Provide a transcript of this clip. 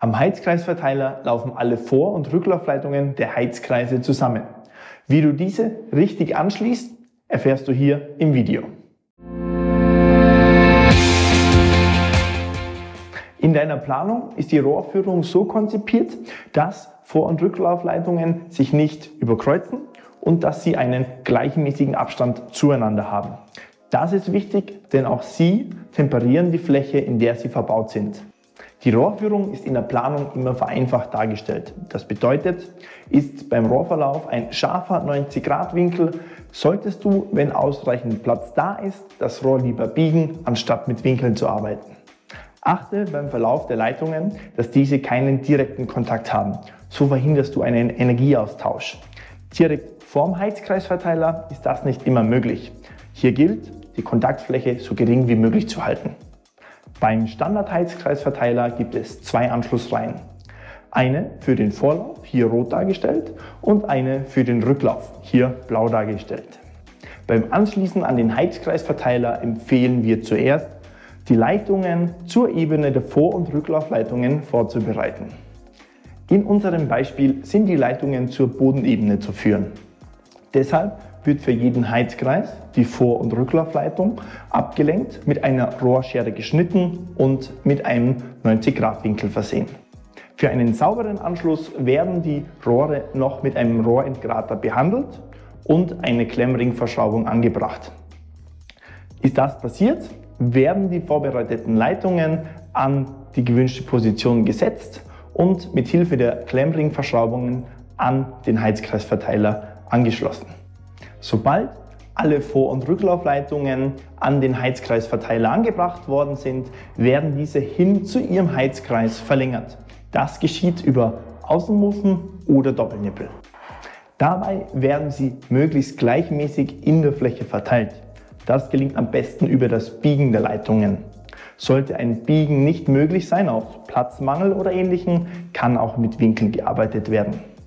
Am Heizkreisverteiler laufen alle Vor- und Rücklaufleitungen der Heizkreise zusammen. Wie du diese richtig anschließt, erfährst du hier im Video. In deiner Planung ist die Rohrführung so konzipiert, dass Vor- und Rücklaufleitungen sich nicht überkreuzen und dass sie einen gleichmäßigen Abstand zueinander haben. Das ist wichtig, denn auch sie temperieren die Fläche, in der sie verbaut sind. Die Rohrführung ist in der Planung immer vereinfacht dargestellt. Das bedeutet, ist beim Rohrverlauf ein scharfer 90-Grad-Winkel, solltest du, wenn ausreichend Platz da ist, das Rohr lieber biegen, anstatt mit Winkeln zu arbeiten. Achte beim Verlauf der Leitungen, dass diese keinen direkten Kontakt haben. So verhinderst du einen Energieaustausch. Direkt vorm Heizkreisverteiler ist das nicht immer möglich. Hier gilt, die Kontaktfläche so gering wie möglich zu halten. Beim Standard-Heizkreisverteiler gibt es zwei Anschlussreihen. Eine für den Vorlauf, hier rot dargestellt, und eine für den Rücklauf, hier blau dargestellt. Beim Anschließen an den Heizkreisverteiler empfehlen wir zuerst, die Leitungen zur Ebene der Vor- und Rücklaufleitungen vorzubereiten. In unserem Beispiel sind die Leitungen zur Bodenebene zu führen. Deshalb wird für jeden Heizkreis die Vor- und Rücklaufleitung abgelenkt, mit einer Rohrschere geschnitten und mit einem 90-Grad-Winkel versehen. Für einen sauberen Anschluss werden die Rohre noch mit einem Rohrentgrater behandelt und eine Klemmringverschraubung angebracht. Ist das passiert, werden die vorbereiteten Leitungen an die gewünschte Position gesetzt und mit Hilfe der Klemmringverschraubungen an den Heizkreisverteiler angeschlossen. Sobald alle Vor- und Rücklaufleitungen an den Heizkreisverteiler angebracht worden sind, werden diese hin zu ihrem Heizkreis verlängert. Das geschieht über Außenmuffen oder Doppelnippel. Dabei werden sie möglichst gleichmäßig in der Fläche verteilt. Das gelingt am besten über das Biegen der Leitungen. Sollte ein Biegen nicht möglich sein, aus Platzmangel oder Ähnlichem, kann auch mit Winkeln gearbeitet werden.